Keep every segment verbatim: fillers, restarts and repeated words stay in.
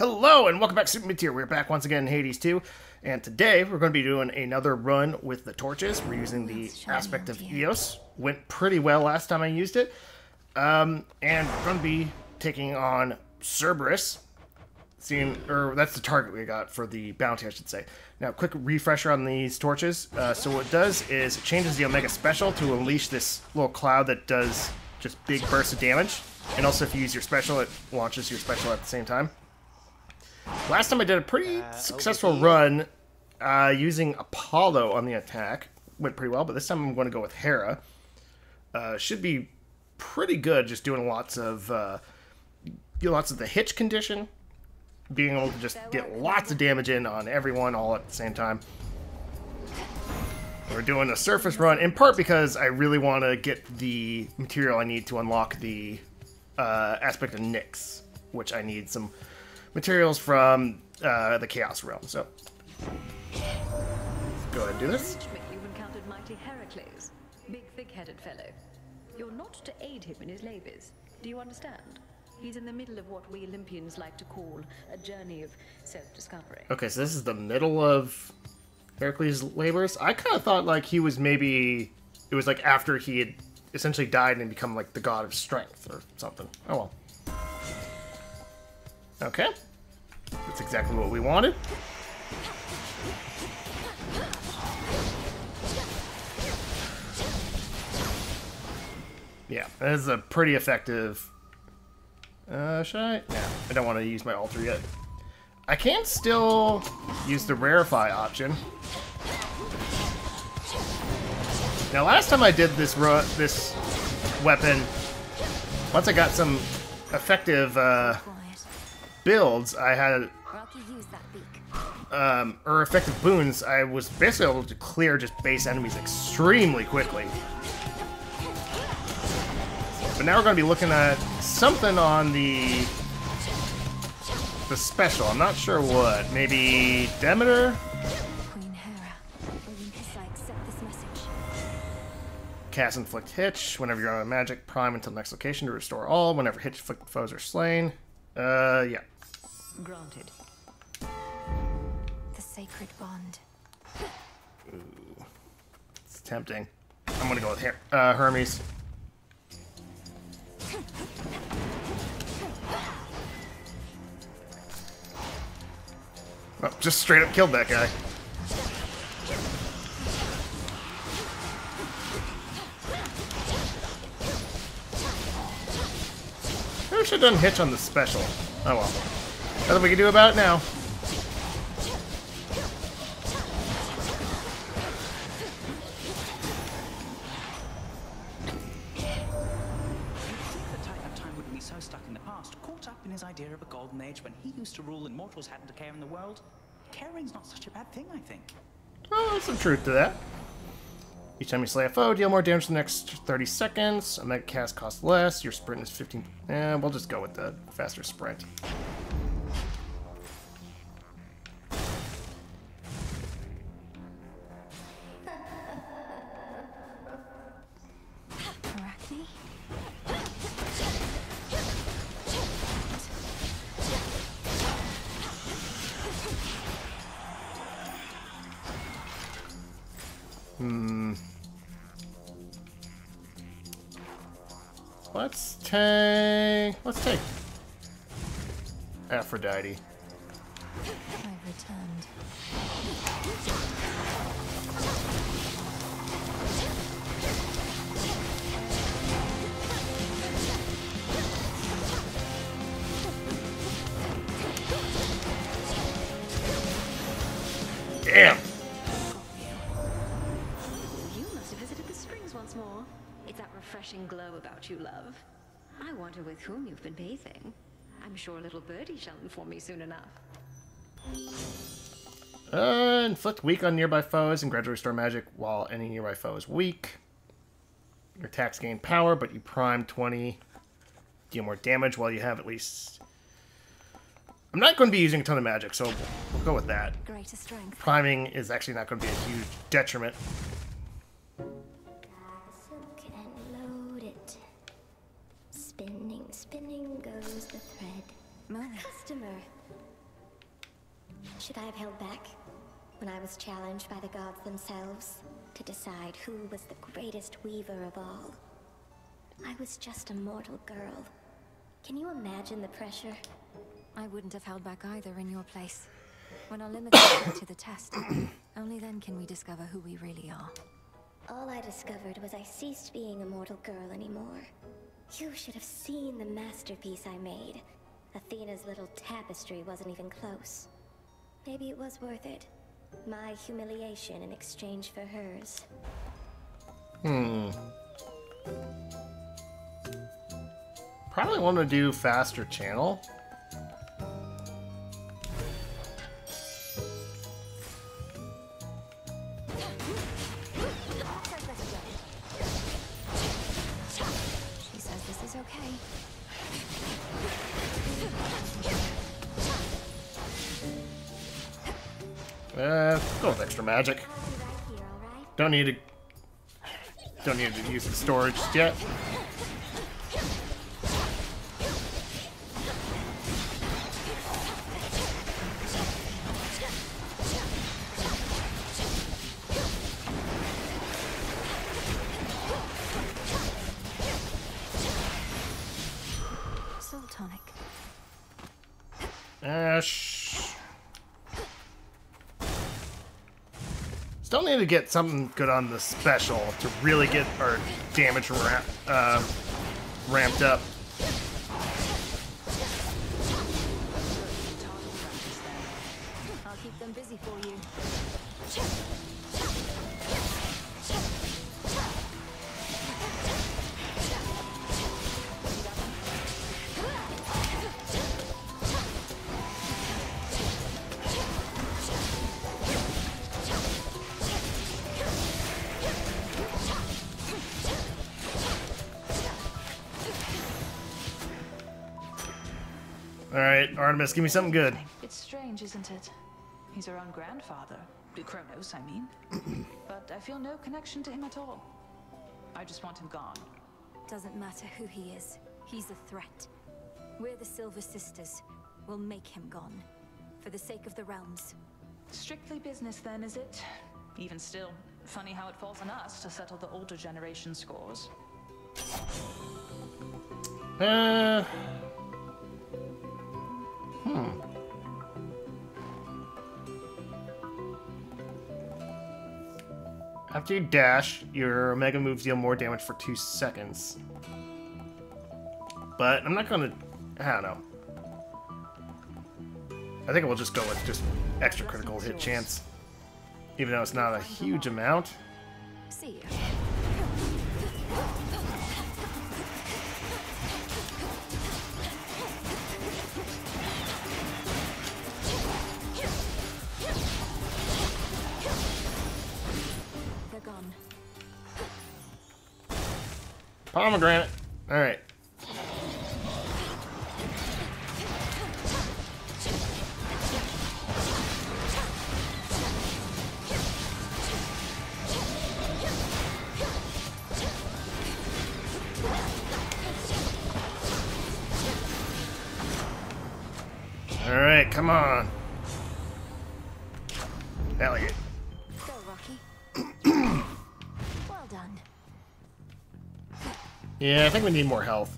Hello and welcome back to Super Meteor. We're back once again in Hades two, and today we're going to be doing another run with the torches. We're using the Aspect of Eos. Went pretty well last time I used it. Um, and we're going to be taking on Cerberus. Seeing, or that's the target we got for the bounty, I should say. Now, quick refresher on these torches. Uh, so what it does is it changes the Omega Special to unleash this little cloud that does just big bursts of damage. And also if you use your special, it launches your special at the same time. Last time I did a pretty uh, successful okay. run uh, using Apollo on the attack. Went pretty well, but this time I'm going to go with Hera. Uh, should be pretty good, just doing lots of uh, lots of the hitch condition, being able to just get lots of damage in on everyone all at the same time. We're doing a surface run, in part because I really want to get the material I need to unlock the uh, Aspect of Nyx, which I need some materials from uh, the Chaos Realm, so let's go ahead and do this. You've encountered mighty Heracles, big thick-headed fellow. You're not to aid him in his labors, do you understand? He's in the middle of what we Olympians like to call a journey of self-discovery. Okay, so this is the middle of Heracles' labors? I kind of thought like he was maybe, it was like after he had essentially died and become like the god of strength or something. Oh well. Okay, that's exactly what we wanted. Yeah, that is a pretty effective. Uh, should I? No, I don't want to use my altar yet. I can still use the rarefy option. Now, last time I did this ru this weapon, once I got some effective uh. builds, I had um, or effective boons, I was basically able to clear just base enemies extremely quickly. But now we're going to be looking at something on the the special. I'm not sure what. Maybe Demeter? Queen Hera, Olympus, I accept this message. Cast Inflict Hitch whenever you're on a magic prime until next location to restore all. Whenever hitch inflicted foes are slain. Uh, yeah. Granted. The sacred bond. Ooh. It's tempting. I'm gonna go with Her uh, Hermes. Oh, just straight up killed that guy. I should have done hitch on the special. Oh well. Nothing we can do about it now. The type of time would be so stuck in the past, caught up in his idea of a golden age when he used to rule and mortals hadn't to care in the world. Caring's not such a bad thing, I think. Oh, there's some truth to that. Each time you slay a foe, deal more damage in the next thirty seconds. A mega cast costs less. Your sprint is fifteen. Eh, we'll just go with the faster sprint. Hmm. Let's take. Let's take Aphrodite. I returned. Damn. You must have visited the springs once more. It's that refreshing glow about you, love. I wonder with whom you've been bathing. I'm sure a little birdie shall inform me soon enough. Uh, inflict weak on nearby foes and gradually restore magic while any nearby foe is weak. Your attacks gain power, but you prime twenty. Deal more damage while you have at least... I'm not going to be using a ton of magic, so we'll go with that. Greater strength. Priming is actually not going to be a huge detriment. Spinning, spinning goes the thread. My customer, Should I have held back when I was challenged by the gods themselves to decide who was the greatest weaver of all? I was just a mortal girl. Can you imagine the pressure? I wouldn't have held back either in your place. When our limits are put to the test, only then can we discover who we really are. All I discovered was I ceased being a mortal girl anymore. You should have seen the masterpiece I made. Athena's little tapestry wasn't even close. Maybe it was worth it. My humiliation in exchange for hers. Hmm. Probably want to do faster channel. Uh, go with extra magic. Don't need to. Don't need to use the storage yet. Soul tonic. Ash. Still need to get something good on the special to really get our damage ra uh, ramped up. I'll keep them busy for you. Alright, Artemis, give me something good. It's strange, isn't it? He's our own grandfather. Chronos, I mean. But I feel no connection to him at all. I just want him gone. Doesn't matter who he is. He's a threat. We're the Silver Sisters. We'll make him gone. For the sake of the realms. Strictly business then, is it? Even still, funny how it falls on us to settle the older generation scores. Uh... Hmm. After you dash, your Omega moves deal more damage for two seconds. But I'm not gonna... I don't know. I think we'll just go with just extra critical hit chance. Even though it's not a huge amount. See ya. Pomegranate. All right. All right, come on. Elliot. Go, Rocky. Well done. Yeah, I think we need more health.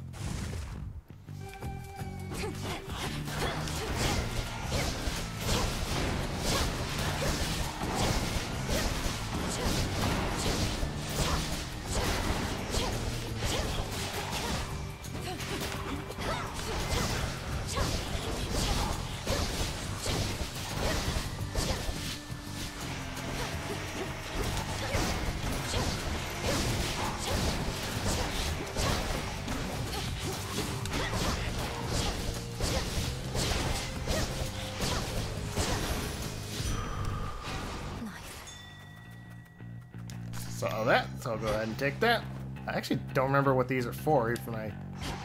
All that, so I'll go ahead and take that. I actually don't remember what these are for, even I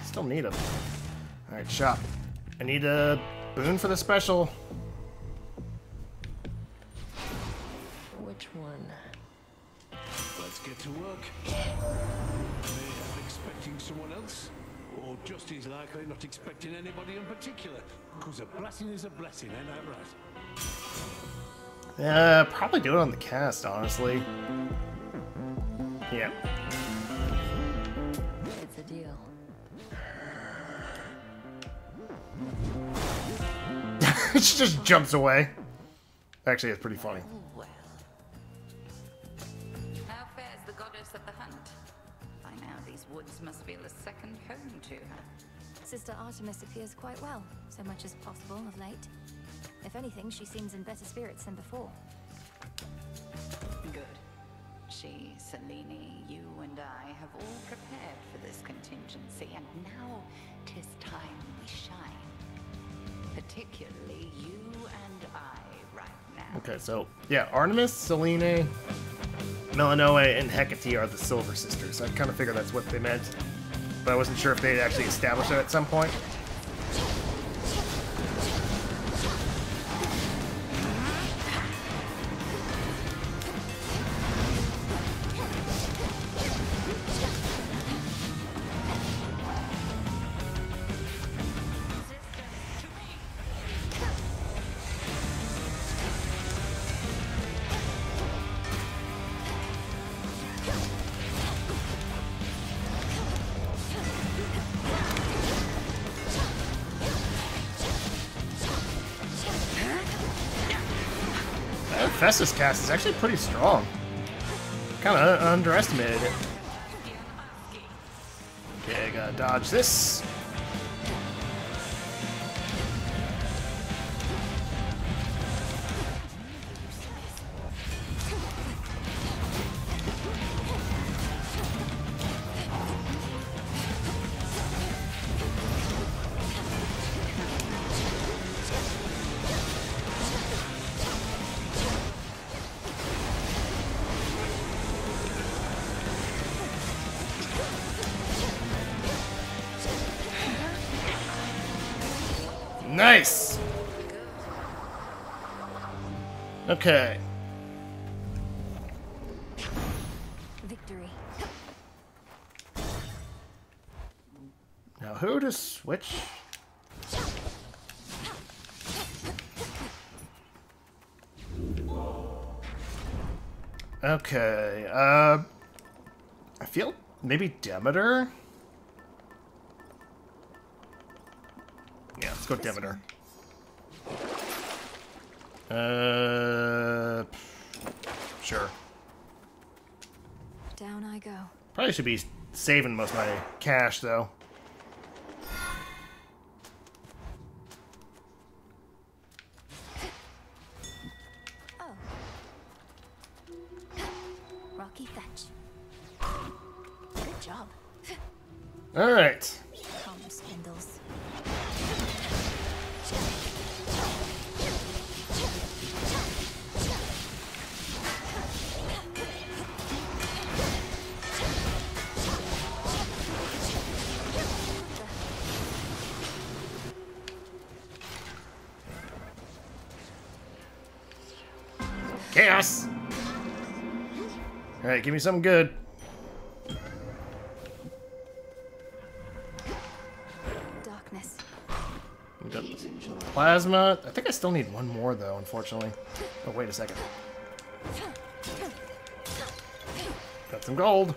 still need them. All right, shop. I need a boon for the special. Which one? Let's get to work. Are they expecting someone else? Or just as likely not expecting anybody in particular, because a blessing is a blessing, ain't that right? Uh, probably do it on the cast, honestly. Yeah. It's a deal. She just jumps away. Actually, it's pretty funny. Sister Artemis appears quite well, so much as possible of late. If anything, she seems in better spirits than before. Good. She, Selene, you and I have all prepared for this contingency, and now 'tis time we shine. Particularly you and I right now. Okay, so, yeah, Artemis, Selene, Melinoe, and Hecate are the Silver Sisters. I kind of figured that's what they meant. But I wasn't sure if they'd actually established that at some point. Hephaestus cast is actually pretty strong. Kind of underestimated it. Okay, I gotta dodge this. Nice! Okay. Victory. Now who to switch? Okay, uh... I feel maybe Demeter? Go Demeter. Uh, sure. Down I go. Probably should be saving most of my cash though. Oh. Rocky fetch. Good job. All right. Chaos! Alright, give me something good. Darkness. Plasma. I think I still need one more though, unfortunately. Oh, wait a second. Got some gold.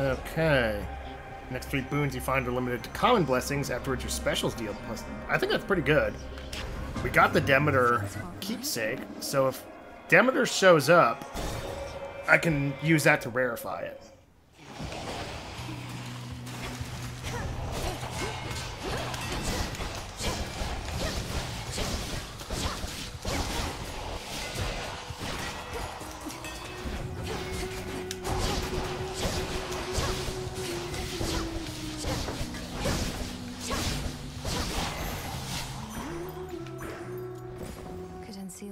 Okay. Next three boons you find are limited to common blessings, afterwards your specials deal plus. I think that's pretty good. We got the Demeter keepsake, so if Demeter shows up, I can use that to rarify it.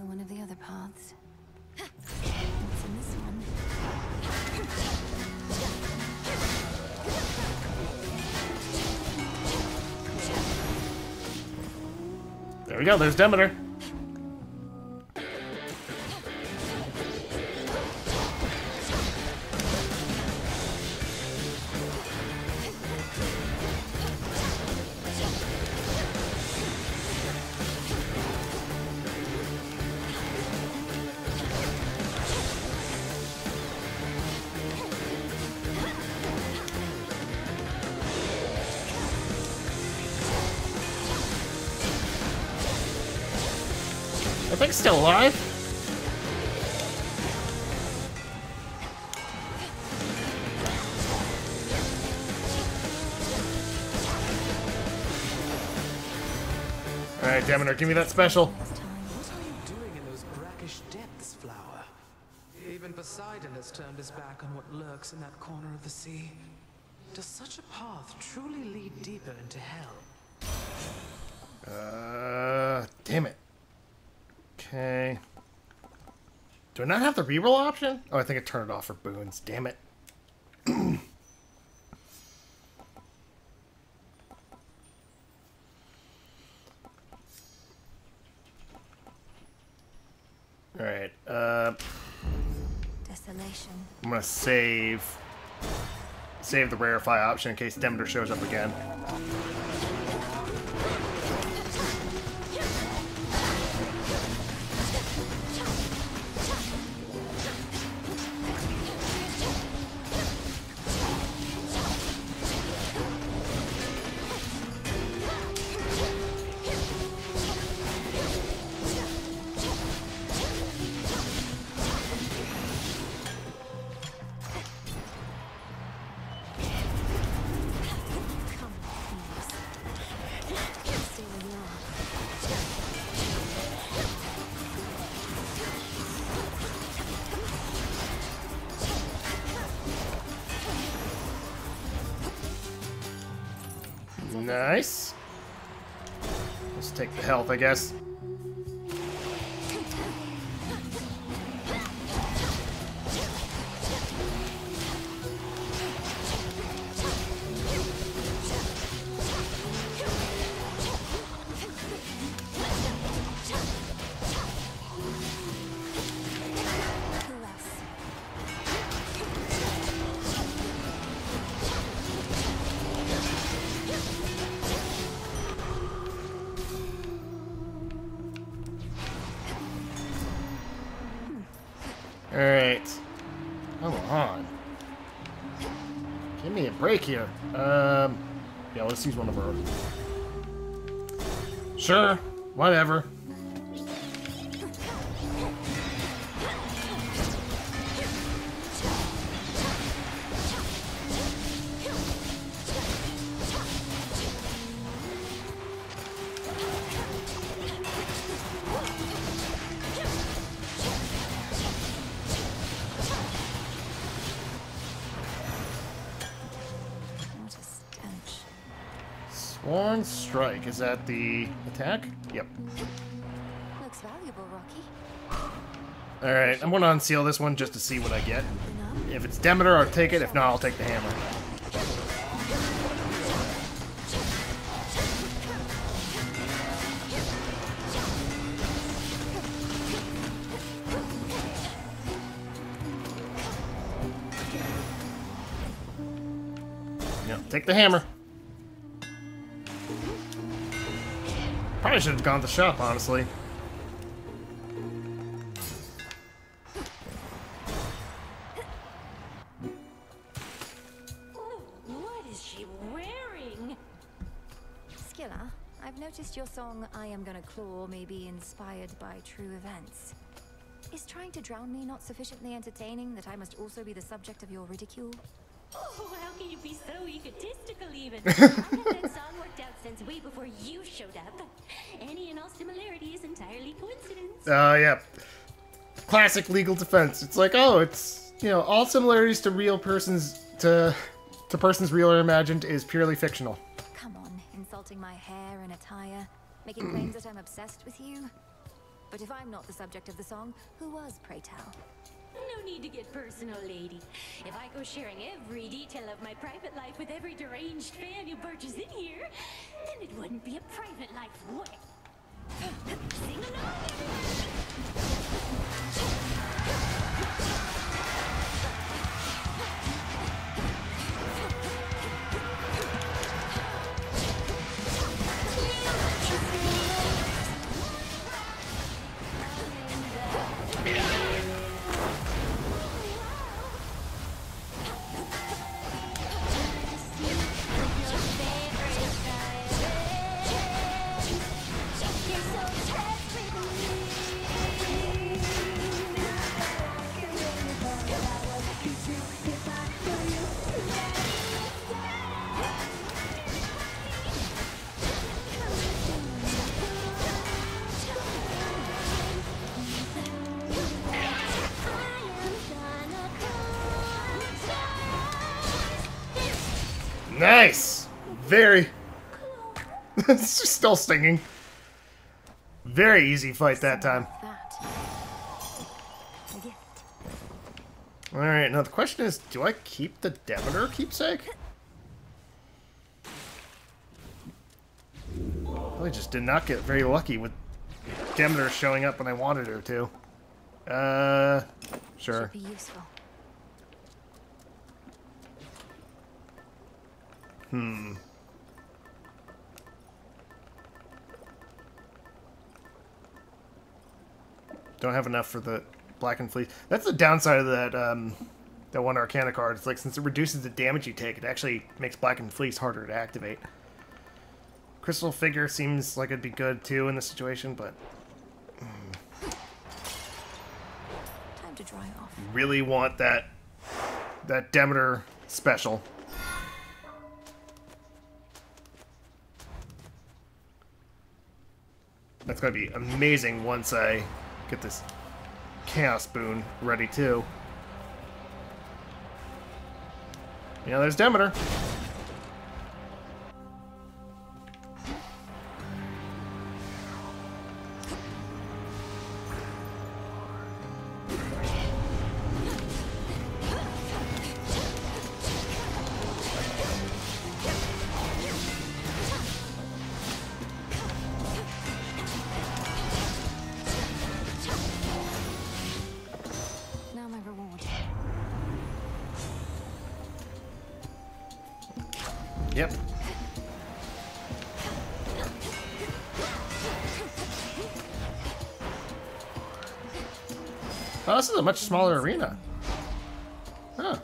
One of the other paths. What's in this one? we go, there's Demeter. I think still alive. All right, Demeter, give me that special. What are you doing in those brackish depths, Flower? Even Poseidon has turned his back on what lurks in that corner of the sea. Does such a path truly lead deeper into hell? Uh, damn it. Okay. Do I not have the reroll option? Oh, I think I turned it off for boons. Damn it. Alright, uh... Desolation. I'm gonna save... Save the rarefy option in case Demeter shows up again. Nice. Let's take the health, I guess. Here. Um, yeah, let's use one of our... Sure, whatever. Sworn Strike, is that the attack? Yep. Looks valuable, Rocky. Alright, I'm gonna unseal this one just to see what I get. If it's Demeter, I'll take it. If not, I'll take the hammer. Yep, take the hammer. I should have gone to the shop, honestly. Oh, what is she wearing? Skilla, I've noticed your song, I Am Gonna Claw, may be inspired by true events. Is trying to drown me not sufficiently entertaining that I must also be the subject of your ridicule? Oh, how can you be so egotistical, even? I've had that song worked out since way before you showed up. Any and all similarity is entirely coincidence. Oh, uh, yeah. Classic legal defense. It's like, oh, it's, you know, all similarities to real persons, to, to persons real or imagined is purely fictional. Come on, insulting my hair and attire, making claims that I'm obsessed with you. But if I'm not the subject of the song, who was, pray tell? No need to get personal, lady. If I go sharing every detail of my private life with every deranged fan who barges in here, then it wouldn't be a private life, would it? Nice! Very... It's still stinging. Very easy fight that time. Alright, now the question is, do I keep the Demeter keepsake? I just did not get very lucky with Demeter showing up when I wanted her to. Uh, sure. Hmm. Don't have enough for the Blackened Fleece. That's the downside of that um, that one Arcana card. It's like, since it reduces the damage you take, it actually makes Blackened Fleece harder to activate. Crystal Figure seems like it'd be good too in this situation, but mm. Time to dry off. Really want that that Demeter special. That's going to be amazing once I get this Chaos Boon ready, too. You know, there's Demeter. Yep. Oh, this is a much smaller arena. Huh.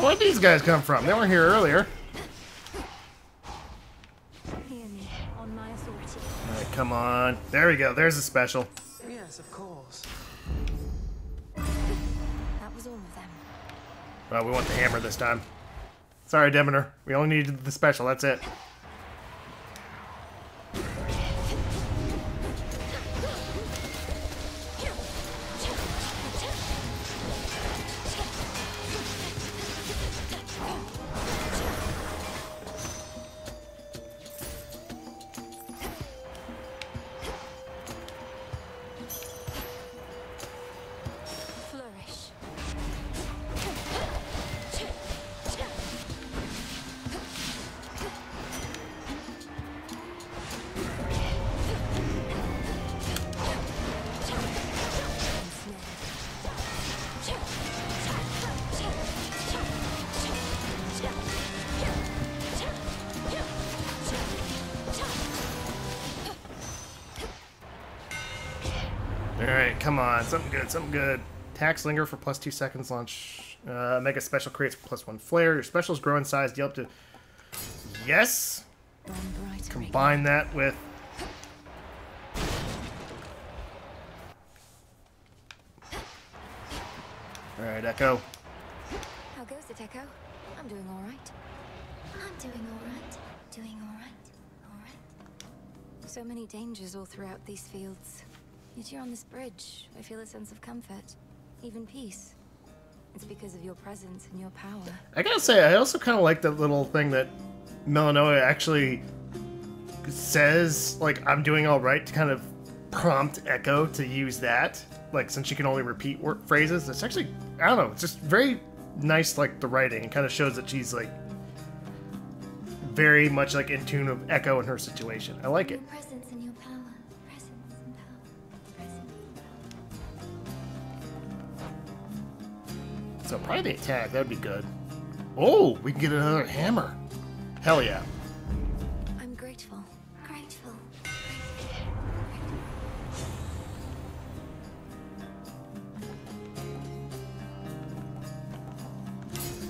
Where'd these guys come from? They weren't here earlier. Alright, come on. There we go. There's a special. Yes, of course. That was all of them. Well, we want the hammer this time. Sorry, Demeter. We only needed the special. That's it. Alright, come on. Something good, something good. Tax Linger for plus two seconds launch. Uh, Mega Special creates plus one flare. Your specials grow in size, deal up to... Yes! Combine that with... Alright, Echo. How goes it, Echo? I'm doing alright. I'm doing alright. Doing alright. Alright. So many dangers all throughout these fields. Yet here on this bridge, I feel a sense of comfort, even peace. It's because of your presence and your power. I gotta say, I also kind of like that little thing that Melinoe actually says, like, I'm doing all right, to kind of prompt Echo to use that. Like, since she can only repeat word phrases, it's actually, I don't know, it's just very nice, like, the writing. It kind of shows that she's, like, very much, like, in tune with Echo and her situation. I like it. Your presence and your power. Presence and power. Presence and power. So probably attack, that'd be good. Oh, we can get another hammer. Hell yeah. I'm grateful. Grateful. Grateful.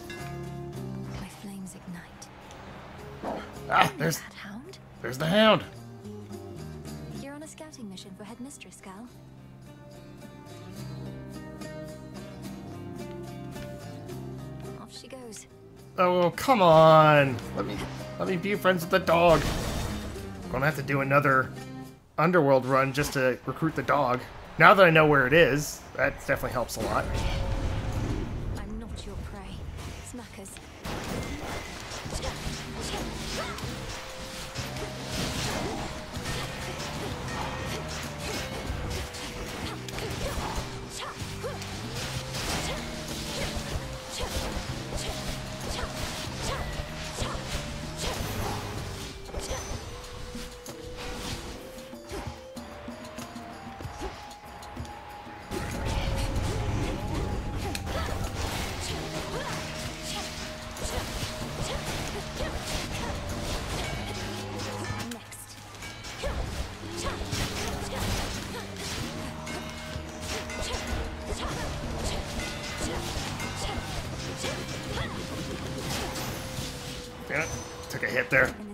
Grateful. My flames ignite. Ah, there's that hound. There's the hound. You're on a scouting mission for Headmistress Gal. Off she goes. Oh, come on! Let me let me be friends with the dog. I'm gonna have to do another underworld run just to recruit the dog. Now that I know where it is, that definitely helps a lot. I'm not your prey. Smackers.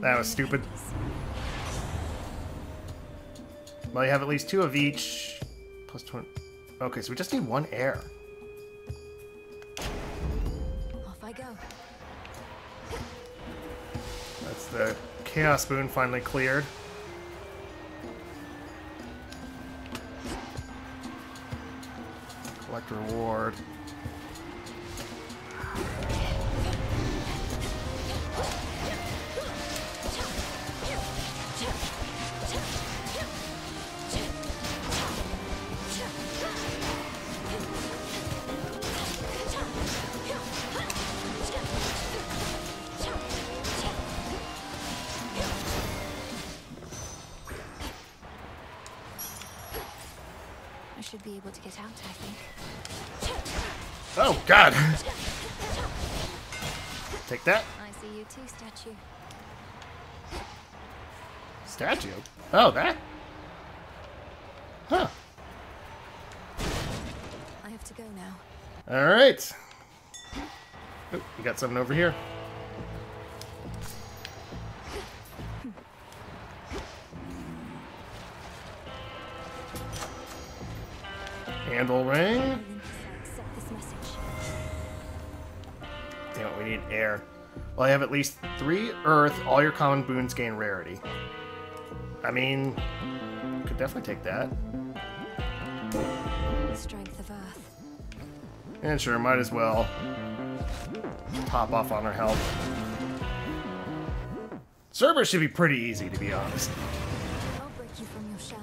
That was stupid. Well, you have at least two of each. Plus twenty. Okay, so we just need one heir. Off I go. That's the Chaos Boon finally cleared. Collect reward. God! Take that. I see you too, statue. Statue? Oh, that? Huh. I have to go now. Alright. Oh, we got something over here. Handle ring. Need air. Well, I have at least three earth. All your common boons gain rarity. I mean, could definitely take that. Strength of earth. And sure, might as well pop off on her health. Cerberus should be pretty easy, to be honest. I'll break you from your shell.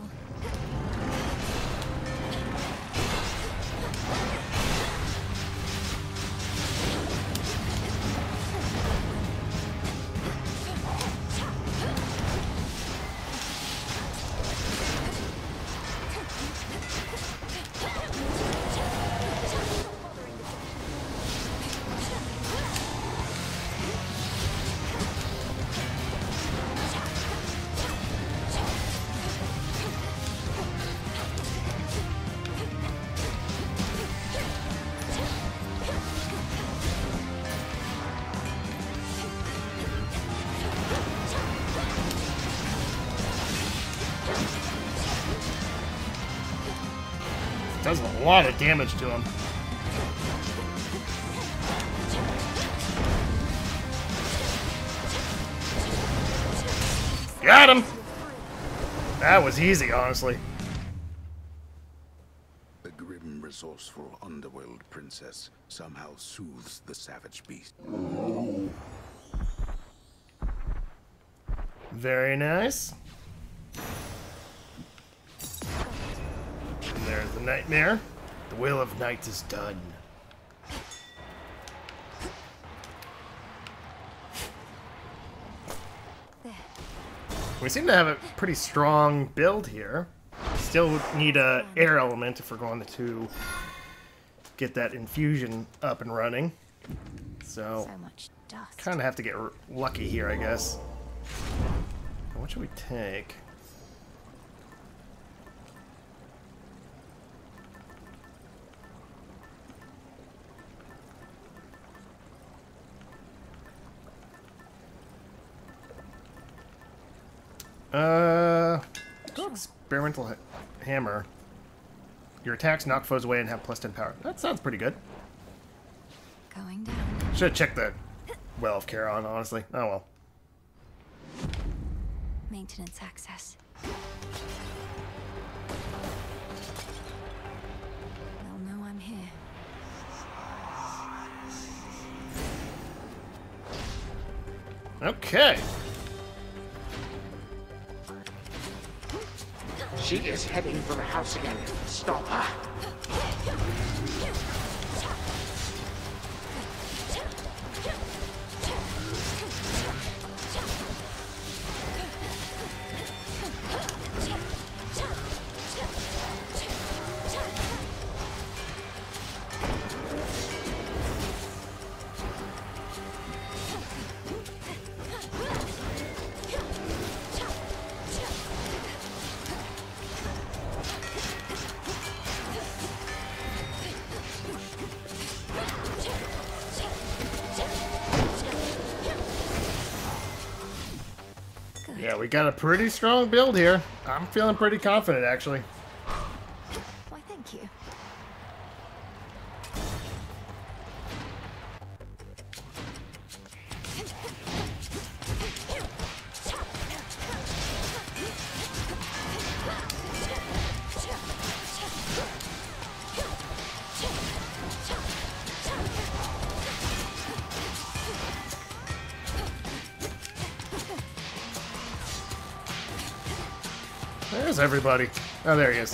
Does a lot of damage to him. Got him! That was easy, honestly. The grim, resourceful underworld princess somehow soothes the savage beast. Very nice. And there's the nightmare. The will of night is done. We seem to have a pretty strong build here. Still need a air element if we're going to get that infusion up and running. So, so kind of have to get lucky here, I guess. What should we take? Uh, go experimental ha hammer. Your attacks knock foes away and have plus ten power. That sounds pretty good. Going down. Should have checked the well of Charon, honestly. Oh well. Maintenance access. They'll know I'm here. Okay. She is heading for the house again. Stop her. We got a pretty strong build here. I'm feeling pretty confident, actually. Why, thank you. There's everybody. Oh, there he is.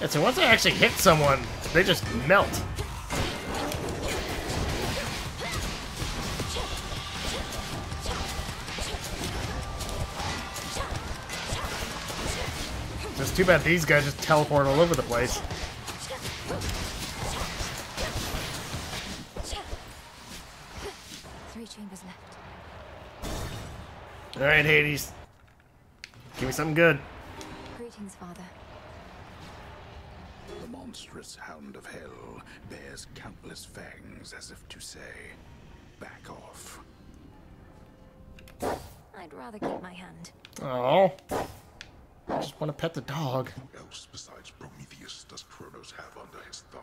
And so once I actually hit someone, they just melt. It's too bad these guys just teleport all over the place. Three chambers left. All right, Hades. Give me something good. Greetings, Father. The monstrous hound of hell bears countless fangs as if to say, back off. I'd rather keep my hand. Oh. I just want to pet the dog. Who else besides Prometheus does Chronos have under his thumb?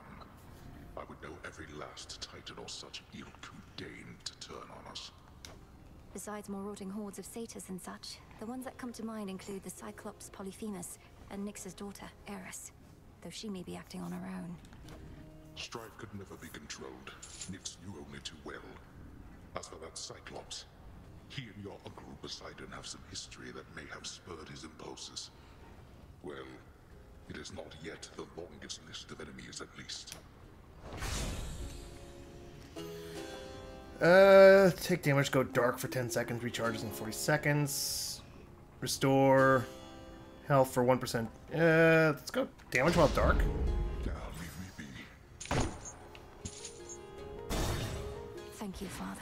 I would know every last titan or such evil who deigned to turn on us. Besides more rotting hordes of satyrs and such, the ones that come to mind include the Cyclops Polyphemus and Nyx's daughter, Eris, though she may be acting on her own. Strife could never be controlled. Nyx knew only too well. As for that Cyclops, he and your uncle Poseidon have some history that may have spurred his impulses. Well, it is not yet the longest list of enemies, at least. Uh, take damage, go dark for ten seconds, recharges in forty seconds, restore health for one percent. Uh, let's go damage while dark. Now leave me be. Thank you, Father.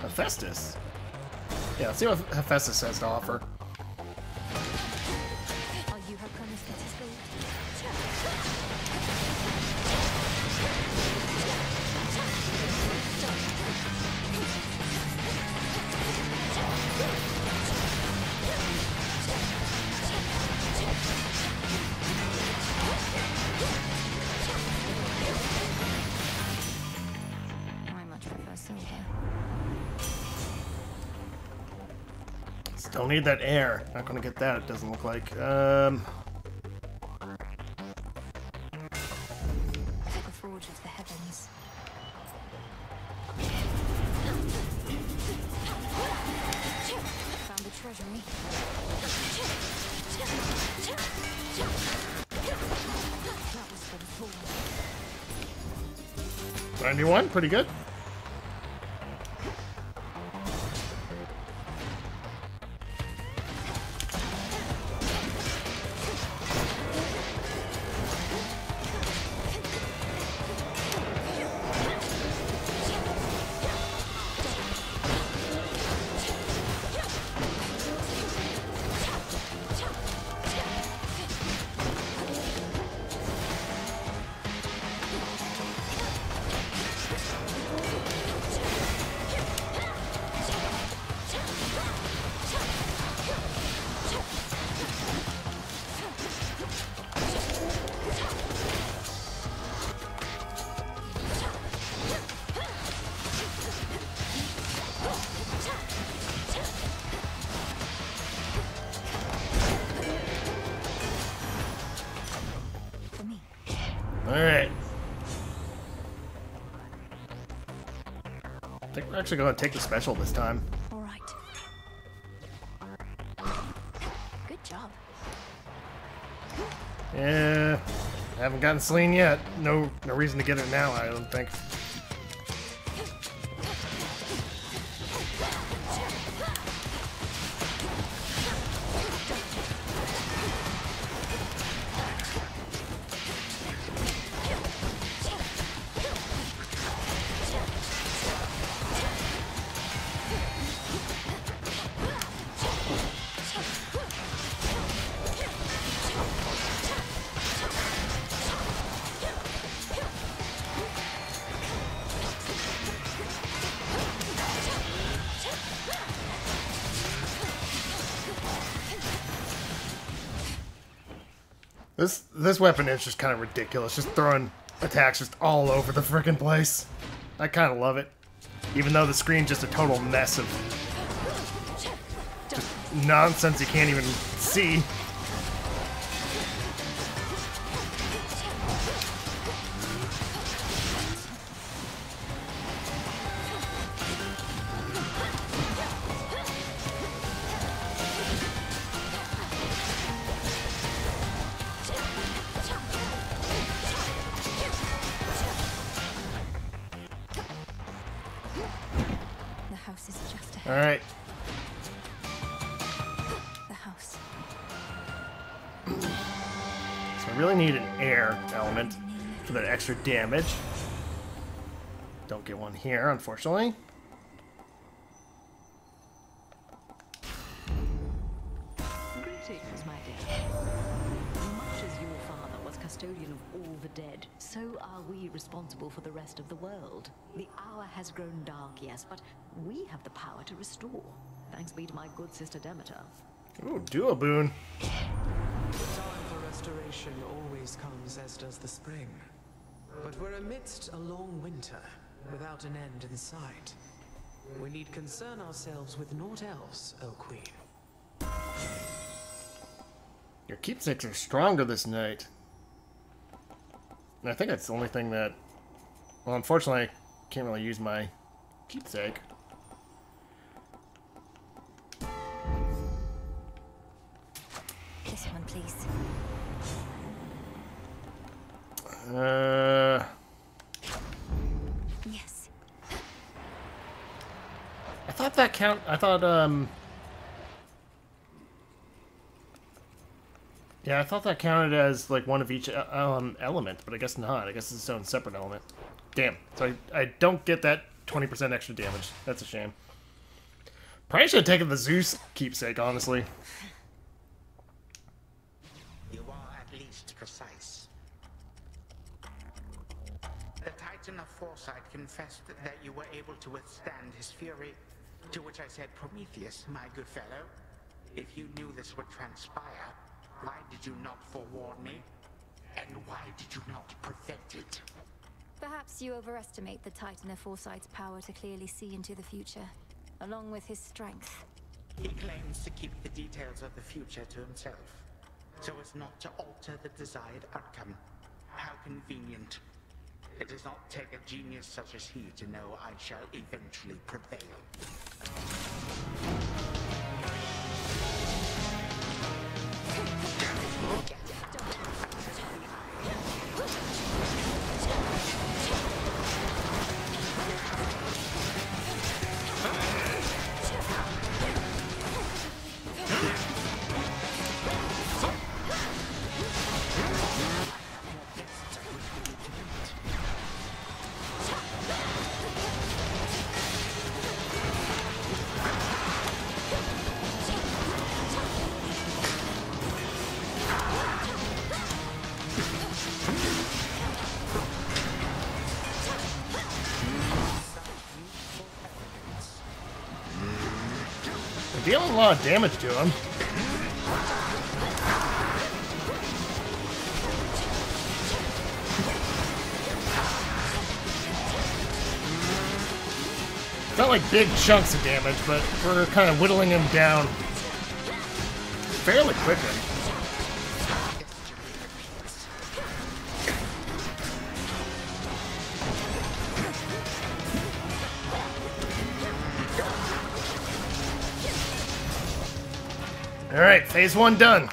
Hephaestus. Yeah, let's see what Hephaestus has to offer. Still need that air. Not gonna get that, it doesn't look like. Um... ninety-one, pretty good. Actually going to take the special this time. All right. Good job. Yeah, I haven't gotten Selene yet. No, no reason to get it now. I don't think. This this weapon is just kind of ridiculous. Just throwing attacks just all over the frickin' place. I kind of love it. Even though the screen's just a total mess of just nonsense you can't even see. Damage. Don't get one here, unfortunately. Greetings, my dear. Much as your father was custodian of all the dead, so are we responsible for the rest of the world. The hour has grown dark, yes, but we have the power to restore. Thanks be to my good sister Demeter. Ooh, dual boon. The time for restoration always comes, as does the spring. But we're amidst a long winter, without an end in sight. We need concern ourselves with naught else, O Queen. Your keepsakes are stronger this night. And I think that's the only thing that... Well, unfortunately, I can't really use my keepsake. This one, please. Uh, yes. I thought that count. I thought um. Yeah, I thought that counted as like one of each um element, but I guess not. I guess it's its own separate element. Damn. So I I don't get that twenty percent extra damage. That's a shame. Probably should have taken the Zeus keepsake, honestly. You are at least precise. Of foresight confessed that you were able to withstand his fury, to which I said, Prometheus, my good fellow, if you knew this would transpire, why did you not forewarn me? And why did you not prevent it? Perhaps you overestimate the Titan of Foresight's power to clearly see into the future, along with his strength. He claims to keep the details of the future to himself, so as not to alter the desired outcome. How convenient. It does not take a genius such as he to know I shall eventually prevail. Dealing a lot of damage to him. Not like big chunks of damage, but we're kind of whittling him down fairly quickly. Alright, phase one done.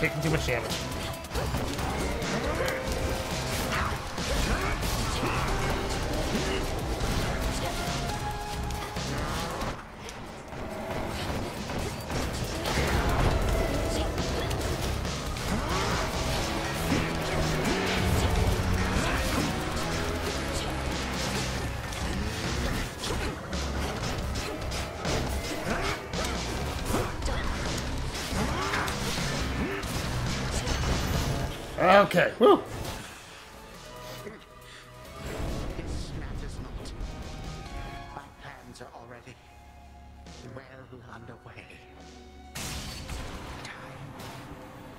Taking too much damage. Okay, woo! This matters not. My plans are already well underway. Time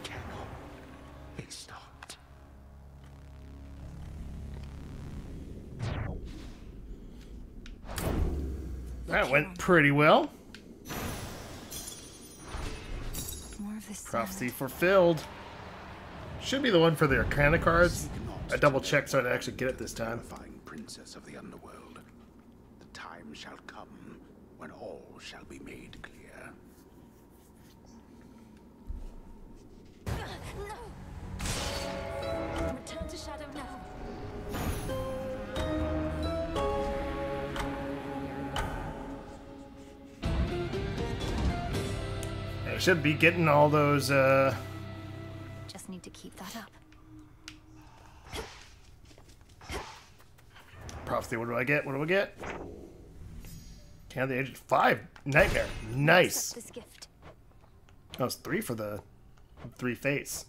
cannot be stopped. That went pretty well. More of this prophecy fulfilled. Should be the one for the Arcana cards. I double checked so I'd actually get it this time. Princess of the underworld, the time shall come when all shall be made clear. No. Return to shadow now. I should be getting all those. Uh, Need to keep that up. Prophecy. What do I get? What do I get? Can the agent five nightmare? Nice. This gift. That was three for the three face.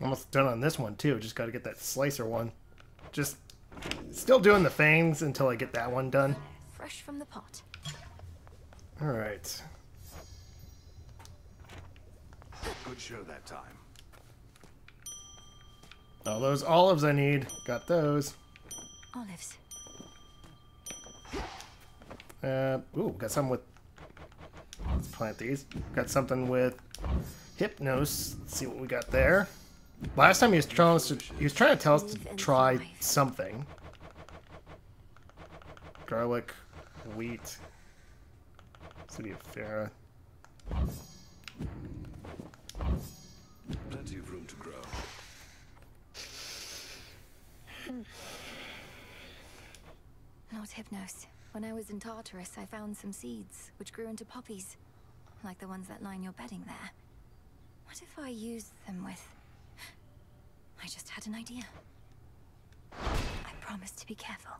Almost done on this one too. Just got to get that slicer one. Just. Still doing the fangs until I get that one done. Fresh from the pot. All right. Good show that time. All those olives I need. Got those. Olives. Uh, ooh, got some with. Let's plant these. Got something with Hypnos. Let's see what we got there. Last time he was trying to, he was trying to tell us to try something. Garlic, wheat, city of Farah. Plenty of room to grow. Not Hypnos. When I was in Tartarus, I found some seeds, which grew into poppies. like the ones that line your bedding there. What if I used them with... I just had an idea. I promise to be careful.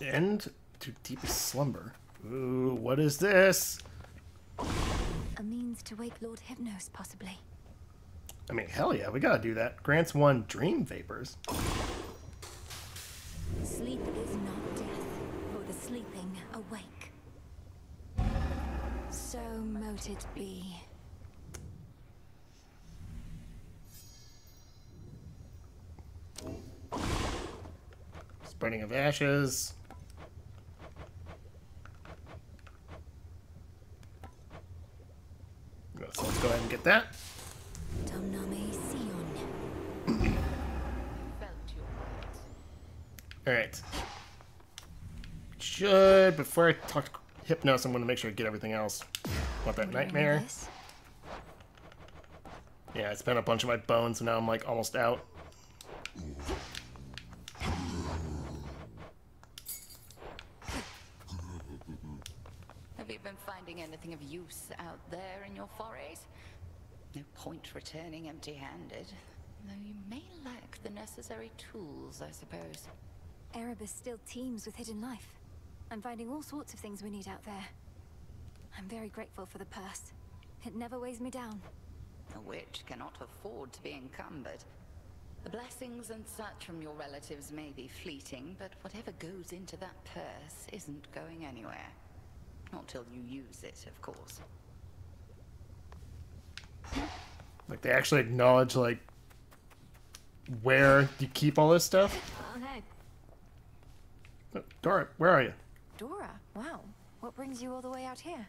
And to deepest slumber. Ooh, what is this? A means to wake Lord Hypnos, possibly. I mean, hell yeah, we gotta do that. Grants one dream vapors. Sleep is not death, for the sleeping awake. So mote it be. Spreading of ashes. So let's go ahead and get that. Alright. Should, before I talk to Hypnos, I'm going to make sure I get everything else. Want that nightmare? Yeah, I spent a bunch of my bones, so now I'm like almost out. Have you been finding anything of use out there in your forays? No point returning empty-handed. Though you may lack the necessary tools, I suppose. Erebus still teems with hidden life. I'm finding all sorts of things we need out there. I'm very grateful for the purse. It never weighs me down. A witch cannot afford to be encumbered. The blessings and such from your relatives may be fleeting, but whatever goes into that purse isn't going anywhere. Not till you use it, of course. Like, they actually acknowledge, like, where you keep all this stuff? Okay. Oh, Dora, where are you? Dora? Wow. What brings you all the way out here?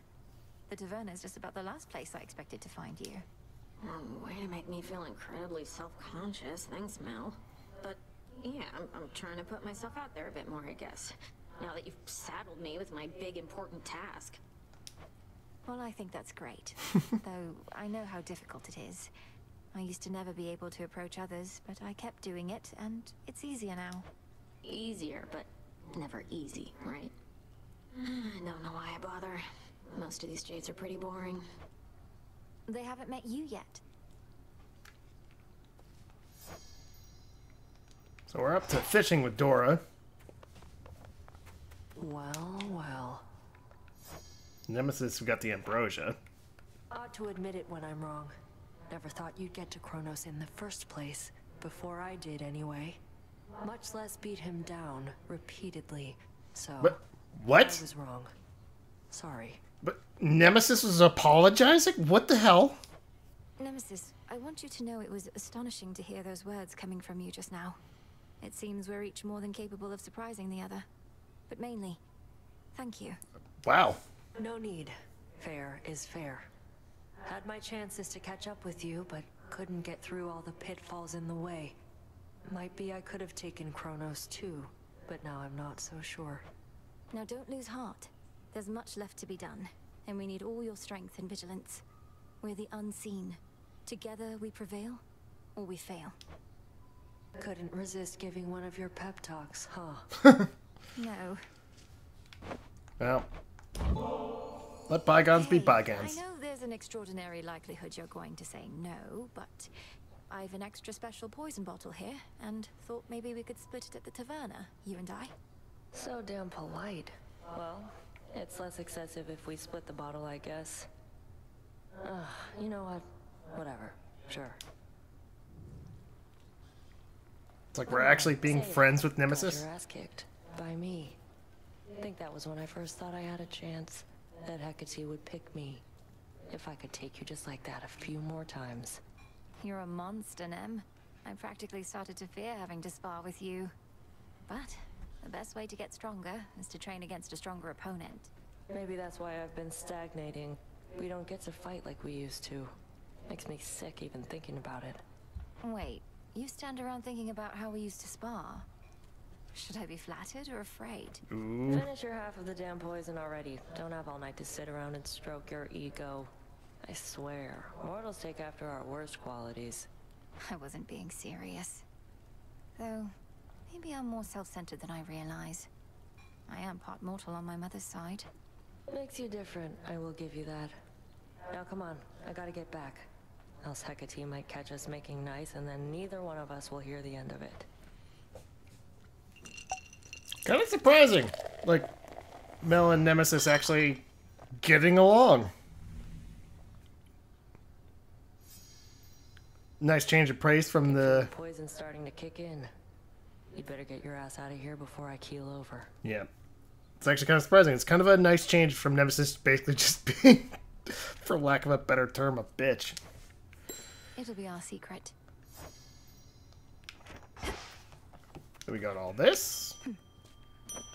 The Taverna's just about the last place I expected to find you. Um, way to make me feel incredibly self-conscious. Thanks, Mel. But, yeah, I'm, I'm trying to put myself out there a bit more, I guess. Now that you've saddled me with my big, important task. Well, I think that's great. Though, I know how difficult it is. I used to never be able to approach others, but I kept doing it, and it's easier now. Easier, but never easy, right? I don't know why I bother. Most of these jades are pretty boring. They haven't met you yet. So we're up to fishing with Dora. Well, well. Nemesis, we got the ambrosia. Ought to admit it when I'm wrong. Never thought you'd get to Chronos in the first place, before I did anyway. Much less beat him down repeatedly. So what? What? I was wrong. Sorry. But Nemesis was apologizing? What the hell? Nemesis, I want you to know it was astonishing to hear those words coming from you just now. It seems we're each more than capable of surprising the other. But mainly, thank you. Wow. No need. Fair is fair. Had my chances to catch up with you, but couldn't get through all the pitfalls in the way. Might be I could have taken Chronos too, but now I'm not so sure. Now don't lose heart. There's much left to be done, and we need all your strength and vigilance. We're the unseen. Together we prevail, or we fail. Couldn't resist giving one of your pep talks, huh? No. Well, let bygones hey, be bygones. I know there's an extraordinary likelihood you're going to say no, but... I've an extra special poison bottle here, and thought maybe we could split it at the taverna, you and I. So damn polite. Well, it's less excessive if we split the bottle, I guess. Uh, you know what? Whatever. Sure. It's like we're actually being friends with Nemesis. Got your ass kicked by me. I think that was when I first thought I had a chance that Hecate would pick me. If I could take you just like that a few more times. You're a monster, Nem. I practically started to fear having to spar with you. But the best way to get stronger is to train against a stronger opponent. Maybe that's why I've been stagnating. We don't get to fight like we used to. Makes me sick even thinking about it. Wait, you stand around thinking about how we used to spar. Should I be flattered or afraid? Ooh. Finish your half of the damn poison already. Don't have all night to sit around and stroke your ego. I swear, mortals take after our worst qualities. I wasn't being serious. Though, maybe I'm more self-centered than I realize. I am part mortal on my mother's side. Makes you different, I will give you that. Now come on, I gotta get back. Else Hecate might catch us making nice, and then neither one of us will hear the end of it. Kind of surprising, like Mel and Nemesis actually getting along. Nice change of pace from the poison starting to kick in. You better get your ass out of here before I keel over. Yeah, it's actually kind of surprising. It's kind of a nice change from Nemesis basically just being, for lack of a better term, a bitch. It'll be our secret. So we got all this. Hmm.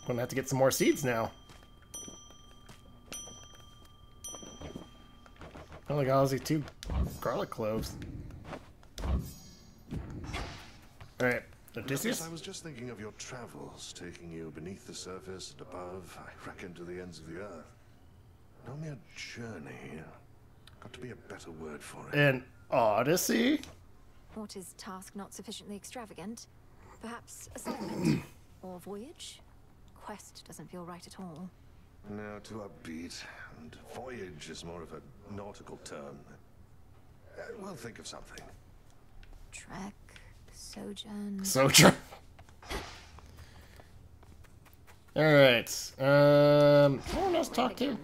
Gonna have to get some more seeds now. I only got all these two garlic cloves. Alright, Odysseus? I was just thinking of your travels, taking you beneath the surface and above, I reckon, to the ends of the earth. No mere journey. Got to be a better word for it. An odyssey? What is task not sufficiently extravagant? Perhaps assignment? Or voyage? Quest doesn't feel right at all. No, too upbeat. And voyage is more of a nautical term. Uh, we'll think of something. Trek, sojourn. Sojourn. All right. Um. Someone else talk to.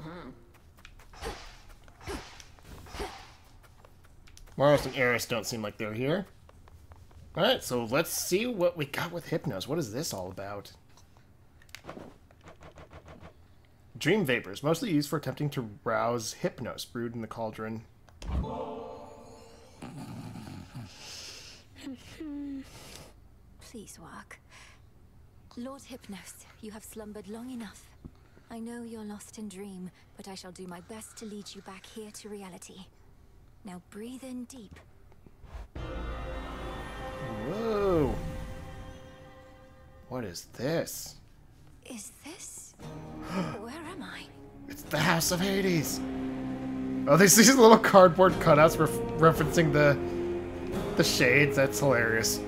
Mars and Eris don't seem like they're here. All right. So let's see what we got with Hypnos. What is this all about? Dream vapors, mostly used for attempting to rouse Hypnos, brewed in the cauldron. Please work. Lord Hypnos, you have slumbered long enough. I know you're lost in dream, but I shall do my best to lead you back here to reality. Now breathe in deep. Whoa. What is this? Is this? Where am I? It's the House of Hades. Oh, there's these little cardboard cutouts ref referencing the the shades. That's hilarious.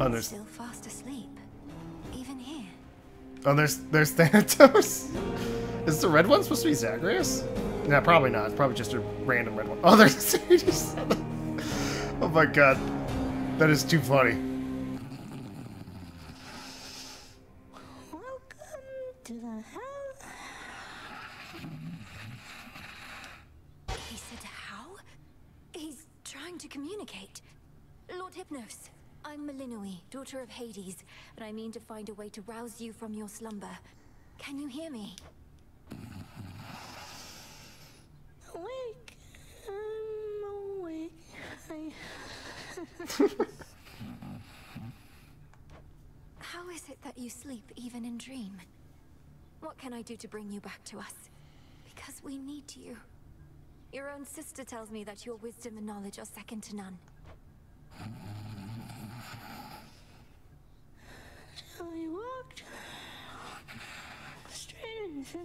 Oh, there's still fast asleep, even here. Oh, there's there's Thanatos. Is the red one supposed to be Zagreus? No, probably not. It's probably just a random red one. Oh, there's Hades. Oh my God, that is too funny. He said how? He's trying to communicate. Lord Hypnos, I'm Melinoe, daughter of Hades, and I mean to find a way to rouse you from your slumber. Can you hear me? Awake. I'm awake. I... How is it that you sleep even in dream? What can I do to bring you back to us? Because we need you. Your own sister tells me that your wisdom and knowledge are second to none. So I walked straight into...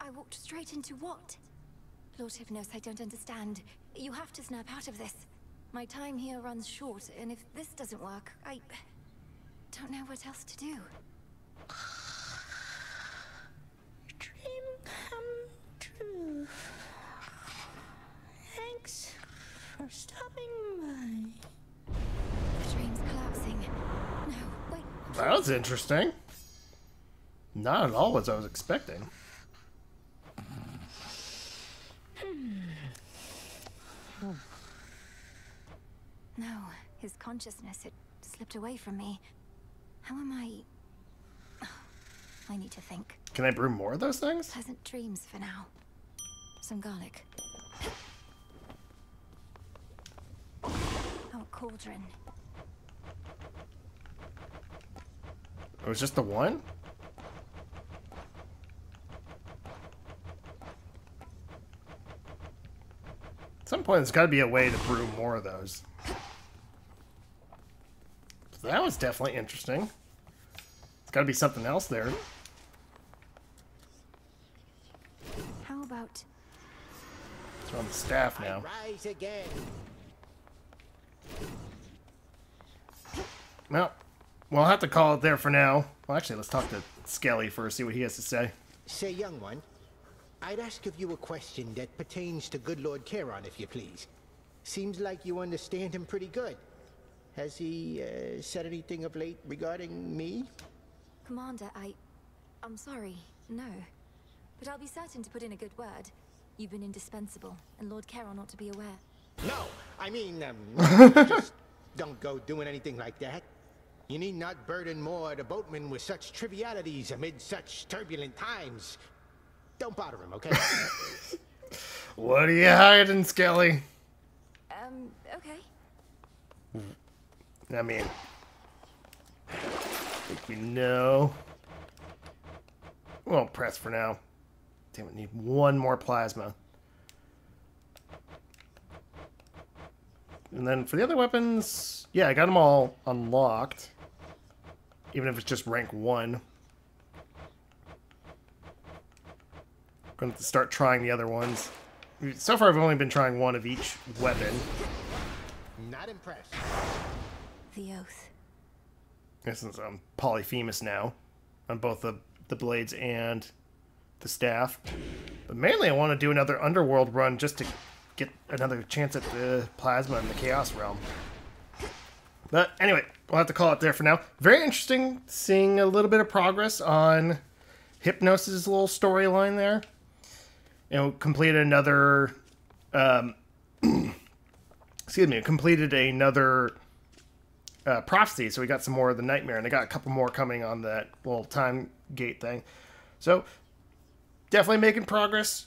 I walked straight into what? Lord Hypnos, I don't understand. You have to snap out of this. My time here runs short, and if this doesn't work, I... don't know what else to do. Dream come true. Thanks for stopping by. The dream's collapsing. No, wait. That was interesting. Not at all what I was expecting. No, his consciousness, it slipped away from me. How am I... I need to think. Can I brew more of those things? Pleasant dreams for now. Some garlic. Oh, cauldron. It was just the one? At some point, there's got to be a way to brew more of those. So that was definitely interesting. There's got to be something else there. It's on the staff now. Rise again. Well, we'll have to call it there for now. Well, actually, let's talk to Skelly first, see what he has to say. Say, young one, I'd ask of you a question that pertains to good Lord Charon, if you please. Seems like you understand him pretty good. Has he uh, said anything of late regarding me? Commander, I... I'm sorry, no. But I'll be certain to put in a good word. You've been indispensable, and Lord Charon ought to be aware. No! I mean, um, just don't go doing anything like that. You need not burden more the boatman with such trivialities amid such turbulent times. Don't bother him, okay? What are you hiding, Skelly? Um, okay. I mean, I think we know. We won't press for now. Damn it, need one more plasma. And then for the other weapons, yeah, I got them all unlocked. Even if it's just rank one. I'm going to have to start trying the other ones. So far, I've only been trying one of each weapon. Not impressed. The oath. Since I'm Polyphemus now, on both the, the blades and the staff. But mainly, I want to do another underworld run just to get another chance at the plasma in the Chaos Realm. But anyway, we'll have to call it there for now. Very interesting seeing a little bit of progress on Hypnos' little storyline there. You know, completed another, um, excuse me, completed another uh, prophecy. So we got some more of the nightmare, and I got a couple more coming on that little time gate thing. So definitely making progress.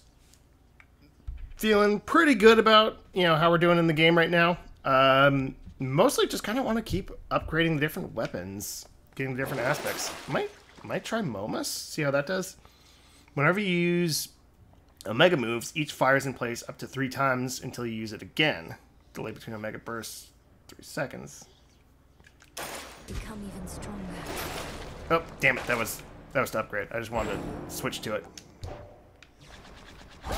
Feeling pretty good about, you know, how we're doing in the game right now. Um, mostly just kind of want to keep upgrading the different weapons, getting the different aspects. Might might try Momus, see how that does. Whenever you use Omega moves, each fires in place up to three times until you use it again. Delay between Omega bursts, three seconds. Become even stronger. Oh, damn it! That was that was to upgrade. I just wanted to switch to it. So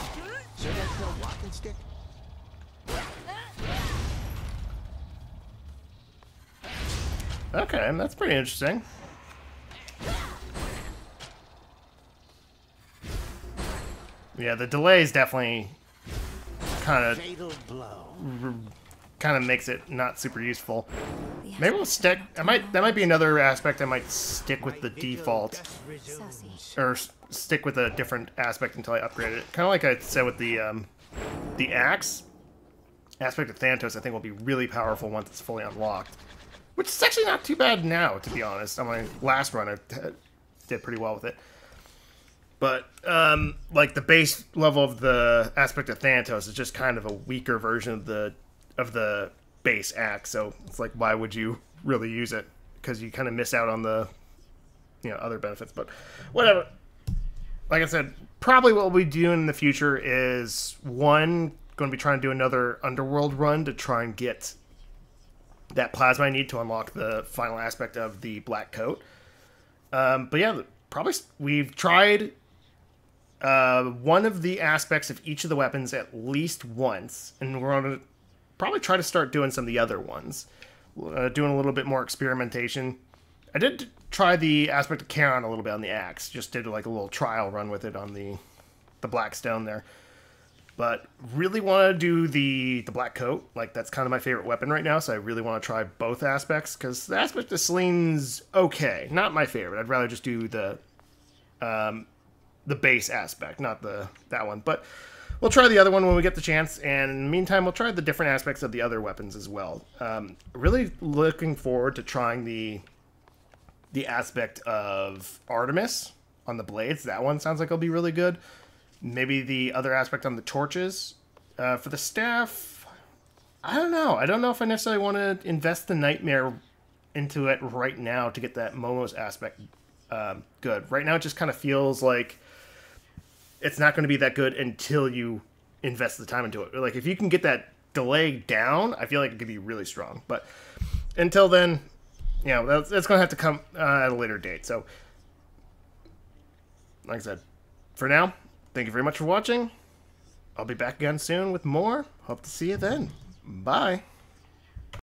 there's no walking stick? Okay, that's pretty interesting. Yeah, the delay is definitely kind of fatal blow. Kind of makes it not super useful. Maybe we'll stick. I might. That might be another aspect. I might stick with the default, or stick with a different aspect until I upgrade it. Kind of like I said with the um, the axe aspect of Thanatos. I think will be really powerful once it's fully unlocked. Which is actually not too bad now, to be honest. On my last run, I did pretty well with it. But, um, like, the base level of the aspect of Thanatos is just kind of a weaker version of the of the base axe, so it's like, why would you really use it? Because you kind of miss out on the, you know, other benefits, but whatever. Like I said, probably what we'll be doing in the future is, one, going to be trying to do another underworld run to try and get that plasma I need to unlock the final aspect of the black coat. Um, but yeah, probably we've tried uh, one of the aspects of each of the weapons at least once, and we're going to probably try to start doing some of the other ones. Uh, doing a little bit more experimentation. I did try the aspect of Charon a little bit on the axe. Just did like a little trial run with it on the the black stone there. But really want to do the, the black coat. Like, that's kind of my favorite weapon right now, so I really want to try both aspects. Because the aspect of Selene's okay. Not my favorite. I'd rather just do the um, the base aspect, not the that one. But we'll try the other one when we get the chance, and in the meantime, we'll try the different aspects of the other weapons as well. Um, really looking forward to trying the the aspect of Artemis on the blades. That one sounds like it'll be really good. Maybe the other aspect on the torches. Uh, for the staff, I don't know. I don't know if I necessarily want to invest the nightmare into it right now to get that Momo's aspect um, good. Right now, it just kind of feels like it's not going to be that good until you invest the time into it. Like, if you can get that delay down, I feel like it could be really strong. But until then, you know, that's, that's going to have to come uh, at a later date. So, like I said, for now, thank you very much for watching. I'll be back again soon with more. Hope to see you then. Bye.